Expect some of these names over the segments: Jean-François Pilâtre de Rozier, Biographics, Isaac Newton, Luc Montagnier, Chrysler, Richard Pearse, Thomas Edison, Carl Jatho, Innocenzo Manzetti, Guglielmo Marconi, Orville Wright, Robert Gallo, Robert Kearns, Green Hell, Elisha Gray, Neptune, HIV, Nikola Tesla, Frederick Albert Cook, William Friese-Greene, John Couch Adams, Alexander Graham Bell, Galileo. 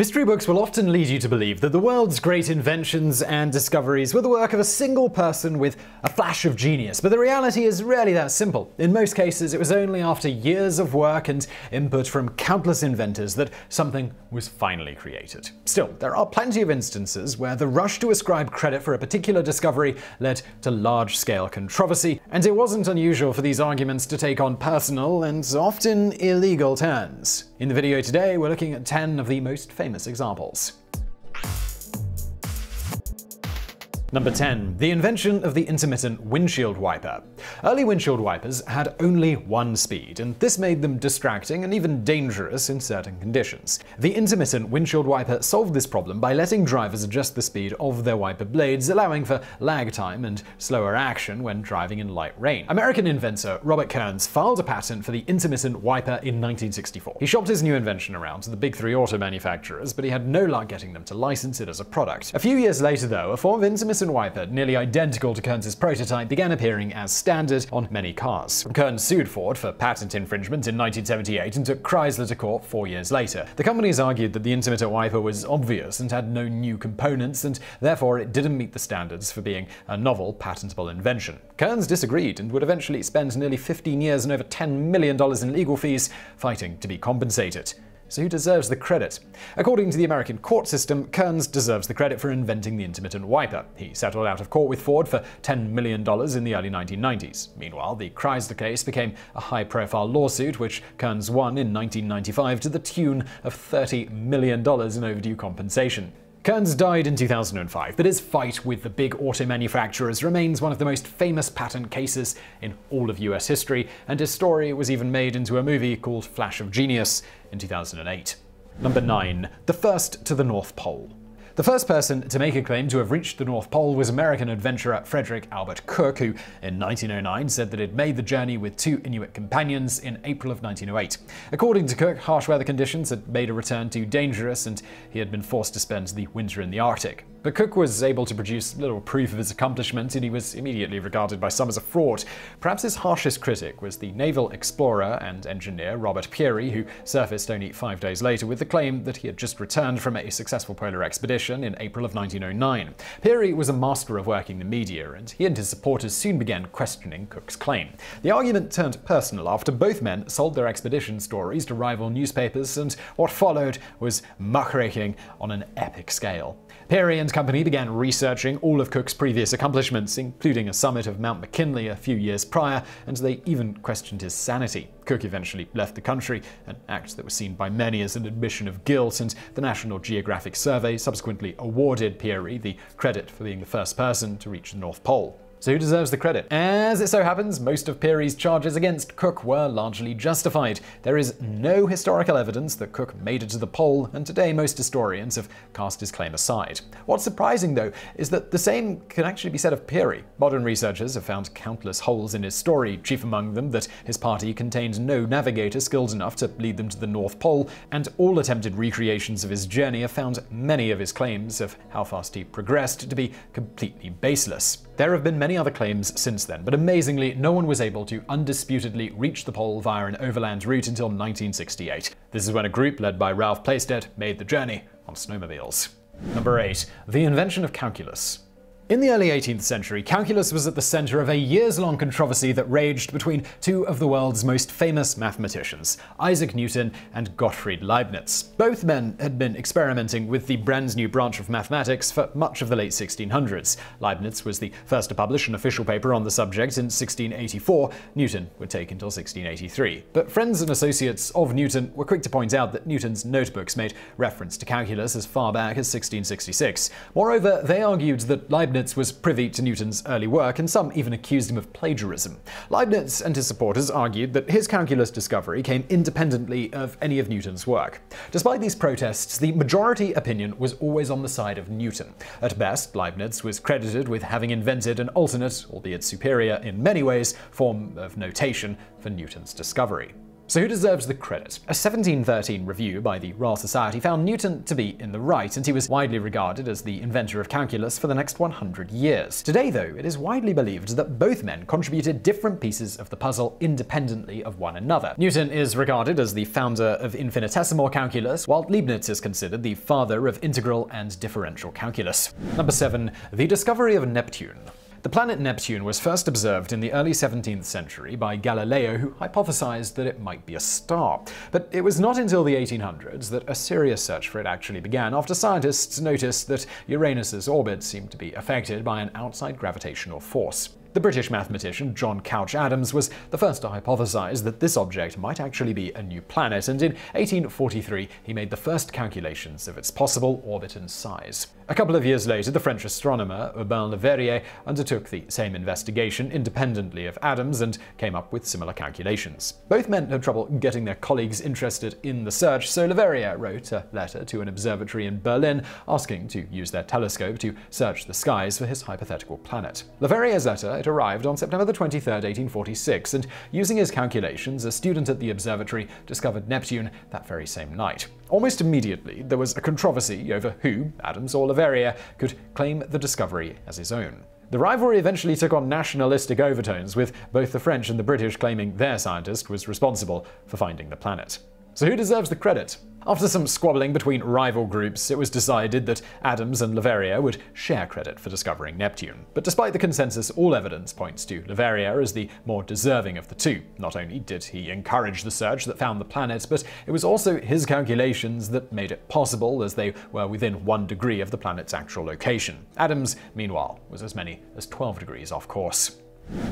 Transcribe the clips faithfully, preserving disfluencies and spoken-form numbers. History books will often lead you to believe that the world's great inventions and discoveries were the work of a single person with a flash of genius, but the reality is rarely that simple. In most cases, it was only after years of work and input from countless inventors that something was finally created. Still, there are plenty of instances where the rush to ascribe credit for a particular discovery led to large-scale controversy, and it wasn't unusual for these arguments to take on personal and often illegal turns. In the video today, we're looking at ten of the most famous examples. Number ten. The invention of the intermittent windshield wiper. Early windshield wipers had only one speed, and this made them distracting and even dangerous in certain conditions. The intermittent windshield wiper solved this problem by letting drivers adjust the speed of their wiper blades, allowing for lag time and slower action when driving in light rain. American inventor Robert Kearns filed a patent for the intermittent wiper in nineteen sixty-four. He shopped his new invention around to the big three auto manufacturers, but he had no luck getting them to license it as a product. A few years later, though, a form of intermittent and wiper, nearly identical to Kearns' prototype, began appearing as standard on many cars. Kearns sued Ford for patent infringement in nineteen seventy-eight and took Chrysler to court four years later. The companies argued that the intermittent wiper was obvious and had no new components, and therefore it didn't meet the standards for being a novel, patentable invention. Kearns disagreed and would eventually spend nearly fifteen years and over ten million dollars in legal fees fighting to be compensated. So who deserves the credit? According to the American court system, Kearns deserves the credit for inventing the intermittent wiper. He settled out of court with Ford for ten million dollars in the early nineteen nineties. Meanwhile, the Chrysler case became a high-profile lawsuit, which Kearns won in nineteen ninety-five to the tune of thirty million dollars in overdue compensation. Kearns died in two thousand five, but his fight with the big auto manufacturers remains one of the most famous patent cases in all of U S history, and his story was even made into a movie called Flash of Genius in two thousand eight. Number nine. The first to the North Pole. The first person to make a claim to have reached the North Pole was American adventurer Frederick Albert Cook, who in nineteen oh nine said that he'd made the journey with two Inuit companions in April of nineteen oh eight. According to Cook, harsh weather conditions had made a return too dangerous, and he had been forced to spend the winter in the Arctic. But Cook was able to produce little proof of his accomplishment, and he was immediately regarded by some as a fraud. Perhaps his harshest critic was the naval explorer and engineer Robert Peary, who surfaced only five days later with the claim that he had just returned from a successful polar expedition in April of nineteen oh nine. Peary was a master of working the media, and he and his supporters soon began questioning Cook's claim. The argument turned personal after both men sold their expedition stories to rival newspapers, and what followed was muckraking on an epic scale. Peary and company began researching all of Cook's previous accomplishments, including a summit of Mount McKinley a few years prior, and they even questioned his sanity. Cook eventually left the country, an act that was seen by many as an admission of guilt, and the National Geographic Survey subsequently awarded Peary the credit for being the first person to reach the North Pole. So who deserves the credit? As it so happens, most of Peary's charges against Cook were largely justified. There is no historical evidence that Cook made it to the pole, and today most historians have cast his claim aside. What's surprising, though, is that the same can actually be said of Peary. Modern researchers have found countless holes in his story, chief among them that his party contained no navigator skilled enough to lead them to the North Pole, and all attempted recreations of his journey have found many of his claims of how fast he progressed to be completely baseless. There have been many other claims since then, but amazingly, no one was able to undisputedly reach the pole via an overland route until nineteen sixty-eight. This is when a group led by Ralph Plaisted made the journey on snowmobiles. Number eight. The invention of calculus. In the early eighteenth century, calculus was at the center of a years-long controversy that raged between two of the world's most famous mathematicians, Isaac Newton and Gottfried Leibniz. Both men had been experimenting with the brand new branch of mathematics for much of the late sixteen hundreds. Leibniz was the first to publish an official paper on the subject in sixteen eighty-four. Newton would take until sixteen eighty-three. But friends and associates of Newton were quick to point out that Newton's notebooks made reference to calculus as far back as sixteen sixty-six. Moreover, they argued that Leibniz was privy to Newton's early work, and some even accused him of plagiarism. Leibniz and his supporters argued that his calculus discovery came independently of any of Newton's work. Despite these protests, the majority opinion was always on the side of Newton. At best, Leibniz was credited with having invented an alternate, albeit superior in many ways, form of notation for Newton's discovery. So who deserves the credit? A seventeen thirteen review by the Royal Society found Newton to be in the right, and he was widely regarded as the inventor of calculus for the next one hundred years. Today, though, it is widely believed that both men contributed different pieces of the puzzle independently of one another. Newton is regarded as the founder of infinitesimal calculus, while Leibniz is considered the father of integral and differential calculus. Number seven. The discovery of Neptune. The planet Neptune was first observed in the early seventeenth century by Galileo, who hypothesized that it might be a star. But it was not until the eighteen hundreds that a serious search for it actually began, after scientists noticed that Uranus's orbit seemed to be affected by an outside gravitational force. The British mathematician John Couch Adams was the first to hypothesize that this object might actually be a new planet, and in eighteen forty-three he made the first calculations of its possible orbit and size. A couple of years later, the French astronomer Urbain Le Verrier undertook the same investigation independently of Adams and came up with similar calculations. Both men had trouble getting their colleagues interested in the search, so Le Verrier wrote a letter to an observatory in Berlin asking to use their telescope to search the skies for his hypothetical planet. Le Verrier's letter It arrived on September the twenty-third, eighteen forty-six, and using his calculations, a student at the observatory discovered Neptune that very same night. Almost immediately, there was a controversy over who, Adams or Le Verrier, could claim the discovery as his own. The rivalry eventually took on nationalistic overtones, with both the French and the British claiming their scientist was responsible for finding the planet. So who deserves the credit? After some squabbling between rival groups, it was decided that Adams and Le Verrier would share credit for discovering Neptune. But despite the consensus, all evidence points to Le Verrier as the more deserving of the two. Not only did he encourage the search that found the planet, but it was also his calculations that made it possible, as they were within one degree of the planet's actual location. Adams, meanwhile, was as many as twelve degrees off course.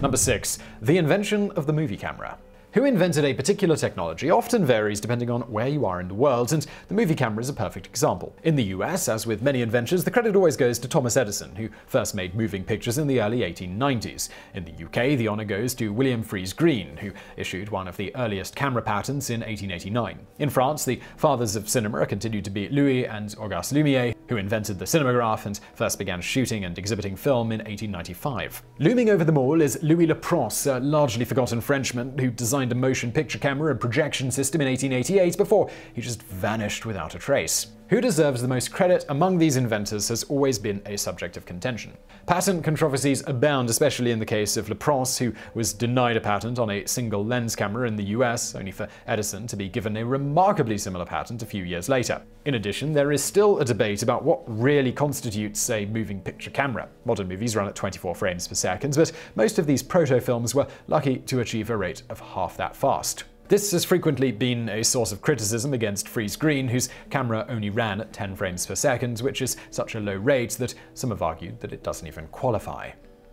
Number six. The invention of the movie camera. Who invented a particular technology often varies depending on where you are in the world, and the movie camera is a perfect example. In the U S, as with many inventions, the credit always goes to Thomas Edison, who first made moving pictures in the early eighteen nineties. In the U K, the honor goes to William Friese-Greene, who issued one of the earliest camera patents in eighteen eighty-nine. In France, the fathers of cinema continued to be Louis and Auguste Lumiere, who invented the cinematograph and first began shooting and exhibiting film in eighteen ninety-five. Looming over them all is Louis Le Prince, a largely forgotten Frenchman who designed a motion picture camera and projection system in eighteen eighty-eight before he just vanished without a trace. Who deserves the most credit among these inventors has always been a subject of contention. Patent controversies abound, especially in the case of Le Prince, who was denied a patent on a single lens camera in the U S, only for Edison to be given a remarkably similar patent a few years later. In addition, there is still a debate about what really constitutes a moving picture camera. Modern movies run at twenty-four frames per second, but most of these proto-films were lucky to achieve a rate of half that fast. This has frequently been a source of criticism against Friese-Greene, whose camera only ran at ten frames per second, which is such a low rate that some have argued that it doesn't even qualify.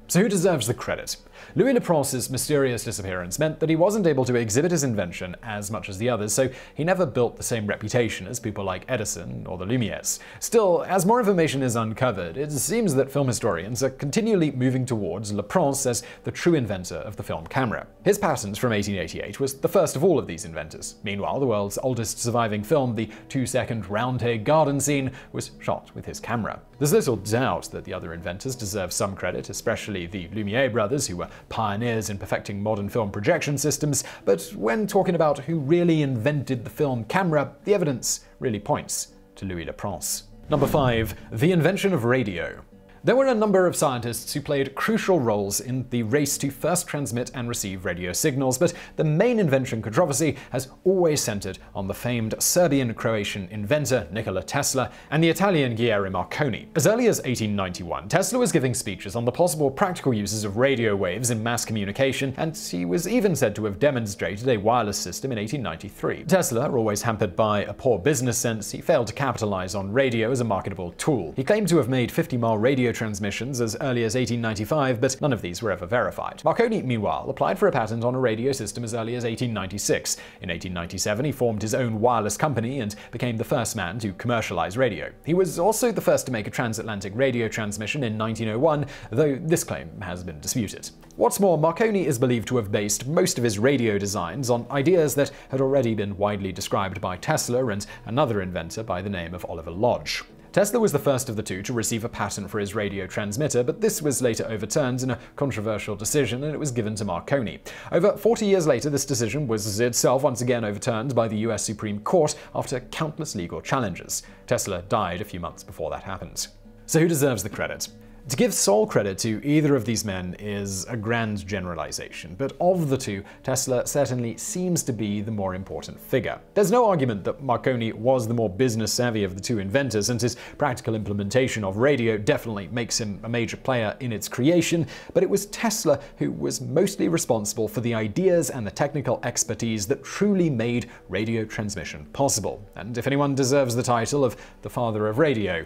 So who deserves the credit? Louis Le Prince's mysterious disappearance meant that he wasn't able to exhibit his invention as much as the others, so he never built the same reputation as people like Edison or the Lumieres. Still, as more information is uncovered, it seems that film historians are continually moving towards Le Prince as the true inventor of the film camera. His patent from eighteen eighty-eight was the first of all of these inventors. Meanwhile, the world's oldest surviving film, the two-second round-hair garden scene, was shot with his camera. There's little doubt that the other inventors deserve some credit, especially the Lumiere brothers, who were pioneers in perfecting modern film projection systems, but when talking about who really invented the film camera, the evidence really points to Louis Le Prince. Number five. The invention of radio. There were a number of scientists who played crucial roles in the race to first transmit and receive radio signals, but the main invention controversy has always centered on the famed Serbian-Croatian inventor Nikola Tesla and the Italian Guglielmo Marconi. As early as eighteen ninety-one, Tesla was giving speeches on the possible practical uses of radio waves in mass communication, and he was even said to have demonstrated a wireless system in eighteen ninety-three. Tesla, always hampered by a poor business sense, he failed to capitalize on radio as a marketable tool. He claimed to have made fifty mile radio transmissions as early as eighteen ninety-five, but none of these were ever verified. Marconi, meanwhile, applied for a patent on a radio system as early as eighteen ninety-six. In eighteen ninety-seven, he formed his own wireless company and became the first man to commercialize radio. He was also the first to make a transatlantic radio transmission in nineteen oh one, though this claim has been disputed. What's more, Marconi is believed to have based most of his radio designs on ideas that had already been widely described by Tesla and another inventor by the name of Oliver Lodge. Tesla was the first of the two to receive a patent for his radio transmitter, but this was later overturned in a controversial decision, and it was given to Marconi. Over forty years later, this decision was itself once again overturned by the U S Supreme Court after countless legal challenges. Tesla died a few months before that happened. So who deserves the credit? To give sole credit to either of these men is a grand generalization, but of the two, Tesla certainly seems to be the more important figure. There's no argument that Marconi was the more business-savvy of the two inventors, and his practical implementation of radio definitely makes him a major player in its creation, but it was Tesla who was mostly responsible for the ideas and the technical expertise that truly made radio transmission possible. And if anyone deserves the title of the father of radio,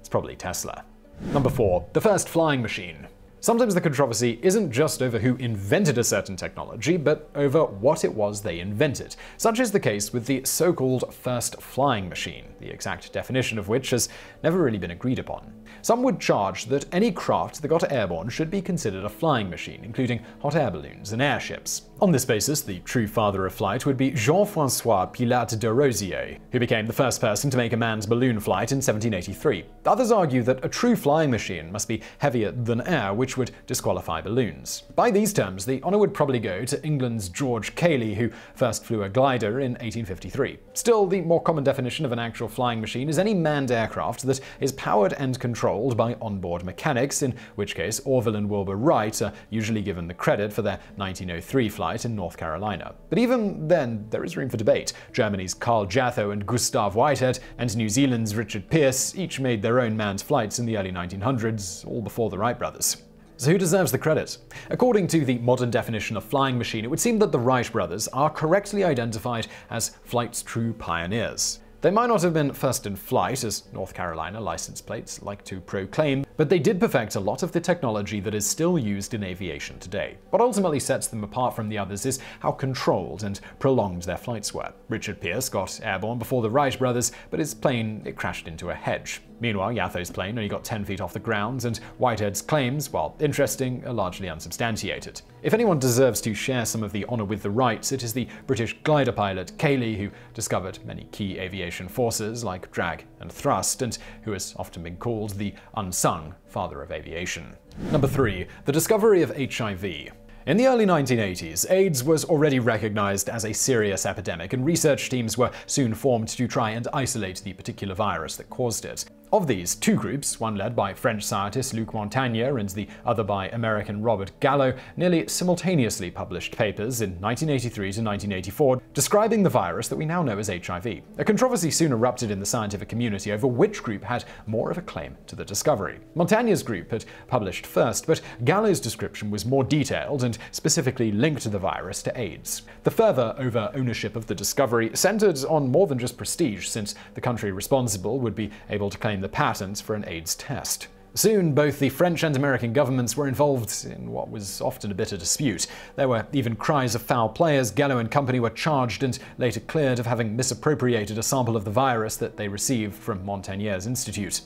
it's probably Tesla. Number four. The first flying machine. Sometimes the controversy isn't just over who invented a certain technology, but over what it was they invented. Such is the case with the so-called first flying machine, the exact definition of which has never really been agreed upon. Some would charge that any craft that got airborne should be considered a flying machine, including hot air balloons and airships. On this basis, the true father of flight would be Jean-François Pilâtre de Rozier, who became the first person to make a manned balloon flight in seventeen eighty-three. Others argue that a true flying machine must be heavier than air, which would disqualify balloons. By these terms, the honor would probably go to England's George Cayley, who first flew a glider in eighteen fifty-three. Still, the more common definition of an actual flying machine is any manned aircraft that is powered and controlled by onboard mechanics, in which case Orville and Wilbur Wright are usually given the credit for their nineteen oh three flight in North Carolina. But even then, there is room for debate. Germany's Carl Jatho and Gustav Whitehead, and New Zealand's Richard Pearse, each made their own manned flights in the early nineteen hundreds, all before the Wright brothers. So who deserves the credit? According to the modern definition of flying machine, it would seem that the Wright brothers are correctly identified as flight's true pioneers. They might not have been first in flight, as North Carolina license plates like to proclaim, but they did perfect a lot of the technology that is still used in aviation today. What ultimately sets them apart from the others is how controlled and prolonged their flights were. Richard Pearse got airborne before the Wright brothers, but his plane it crashed into a hedge. Meanwhile, Jatho's plane only got ten feet off the ground, and Whitehead's claims, while interesting, are largely unsubstantiated. If anyone deserves to share some of the honor with the Wrights, it is the British glider pilot Cayley, who discovered many key aviation forces like drag and thrust, and who has often been called the unsung father of aviation. Number three. The discovery of H I V. In the early nineteen eighties, AIDS was already recognized as a serious epidemic, and research teams were soon formed to try and isolate the particular virus that caused it. Of these, two groups, one led by French scientist Luc Montagnier and the other by American Robert Gallo, nearly simultaneously published papers in nineteen eighty-three to nineteen eighty-four describing the virus that we now know as H I V. A controversy soon erupted in the scientific community over which group had more of a claim to the discovery. Montagnier's group had published first, but Gallo's description was more detailed and specifically linked the virus to AIDS. The fervor over ownership of the discovery centered on more than just prestige, since the country responsible would be able to claim the patents for an AIDS test. Soon, both the French and American governments were involved in what was often a bitter dispute. There were even cries of foul play as Gallo and company were charged and later cleared of having misappropriated a sample of the virus that they received from Montagnier's institute.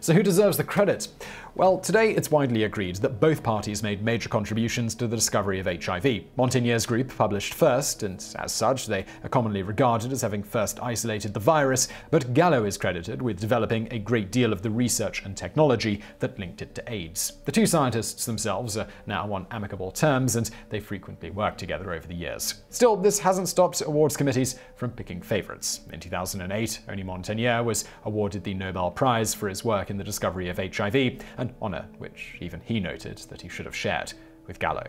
So who deserves the credit? Well, today it's widely agreed that both parties made major contributions to the discovery of H I V. Montagnier's group published first, and as such they are commonly regarded as having first isolated the virus, but Gallo is credited with developing a great deal of the research and technology that linked it to AIDS. The two scientists themselves are now on amicable terms, and they frequently work together over the years. Still, this hasn't stopped awards committees from picking favorites. In two thousand eight, only Montagnier was awarded the Nobel Prize for his work work in the discovery of H I V, an honor which even he noted that he should have shared with Gallo.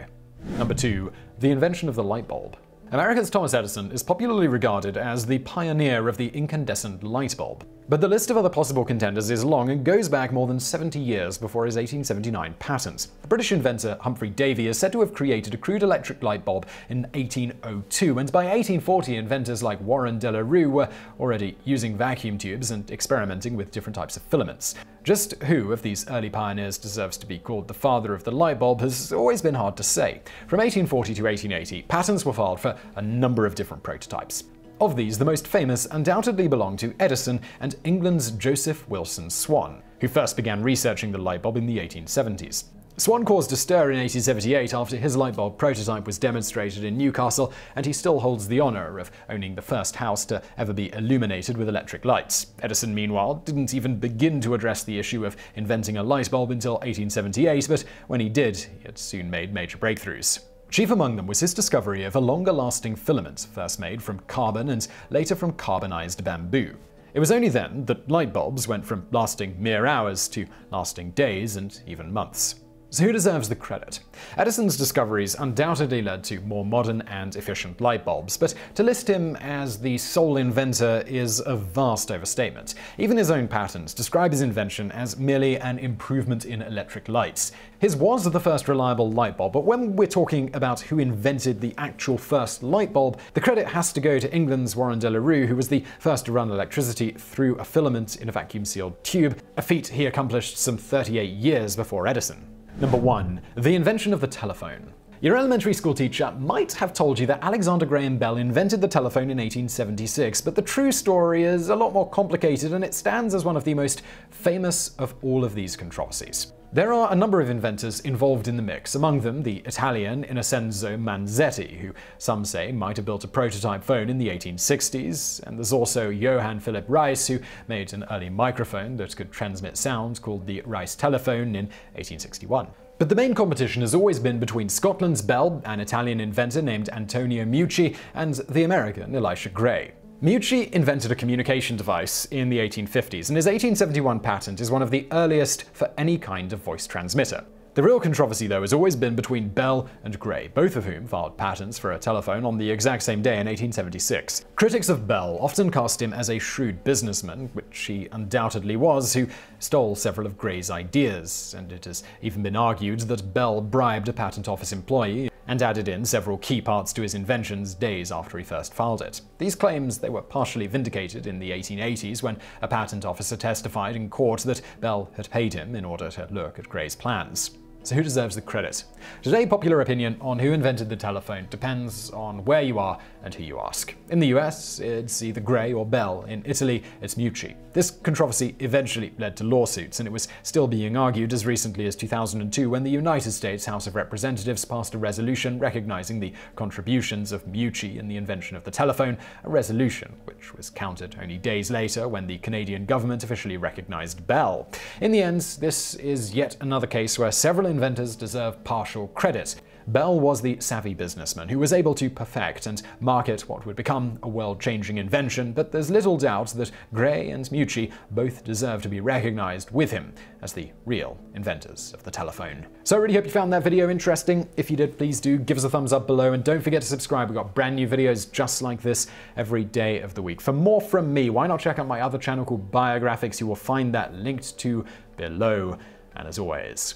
Number two. The invention of the light bulb. America's Thomas Edison is popularly regarded as the pioneer of the incandescent light bulb, but the list of other possible contenders is long and goes back more than seventy years before his eighteen seventy-nine patent. The British inventor Humphrey Davy is said to have created a crude electric light bulb in eighteen oh two, and by eighteen forty inventors like Warren De La Rue were already using vacuum tubes and experimenting with different types of filaments. Just who of these early pioneers deserves to be called the father of the light bulb has always been hard to say. From eighteen forty to eighteen eighty, patents were filed for a number of different prototypes. Of these, the most famous undoubtedly belong to Edison and England's Joseph Wilson Swan, who first began researching the light bulb in the eighteen seventies. Swan caused a stir in eighteen seventy-eight after his light bulb prototype was demonstrated in Newcastle, and he still holds the honour of owning the first house to ever be illuminated with electric lights. Edison, meanwhile, didn't even begin to address the issue of inventing a light bulb until eighteen seventy-eight, but when he did, he had soon made major breakthroughs. Chief among them was his discovery of a longer-lasting filament, first made from carbon and later from carbonized bamboo. It was only then that light bulbs went from lasting mere hours to lasting days and even months. So who deserves the credit? Edison's discoveries undoubtedly led to more modern and efficient light bulbs, but to list him as the sole inventor is a vast overstatement. Even his own patents describe his invention as merely an improvement in electric lights. His was the first reliable light bulb, but when we're talking about who invented the actual first light bulb, the credit has to go to England's Warren De La Rue, who was the first to run electricity through a filament in a vacuum-sealed tube, a feat he accomplished some thirty-eight years before Edison. Number one. The invention of the telephone. Your elementary school teacher might have told you that Alexander Graham Bell invented the telephone in eighteen seventy-six, but the true story is a lot more complicated, and it stands as one of the most famous of all of these controversies. There are a number of inventors involved in the mix, among them the Italian Innocenzo Manzetti, who some say might have built a prototype phone in the eighteen sixties, and there's also Johann Philipp Reis, who made an early microphone that could transmit sound called the Reis telephone in eighteen sixty-one. But the main competition has always been between Scotland's Bell, an Italian inventor named Antonio Meucci, and the American Elisha Gray. Meucci invented a communication device in the eighteen fifties, and his eighteen seventy-one patent is one of the earliest for any kind of voice transmitter. The real controversy, though, has always been between Bell and Gray, both of whom filed patents for a telephone on the exact same day in eighteen seventy-six. Critics of Bell often cast him as a shrewd businessman, which he undoubtedly was, who stole several of Gray's ideas, and it has even been argued that Bell bribed a patent office employee and added in several key parts to his inventions days after he first filed it. These claims they were partially vindicated in the eighteen eighties when a patent officer testified in court that Bell had paid him in order to look at Gray's plans. So who deserves the credit? Today, popular opinion on who invented the telephone depends on where you are and who you ask. In the U S, it's either Gray or Bell. In Italy, it's Meucci. This controversy eventually led to lawsuits, and it was still being argued as recently as two thousand two when the United States House of Representatives passed a resolution recognizing the contributions of Meucci in the invention of the telephone, a resolution which was countered only days later when the Canadian government officially recognized Bell. In the end, this is yet another case where several inventors deserve partial credit. Bell was the savvy businessman who was able to perfect and market what would become a world-changing invention, but there's little doubt that Gray and Meucci both deserve to be recognized with him as the real inventors of the telephone. So I really hope you found that video interesting. If you did, please do give us a thumbs up below, and don't forget to subscribe. We've got brand new videos just like this every day of the week. For more from me, why not check out my other channel called Biographics? You will find that linked to below. And as always,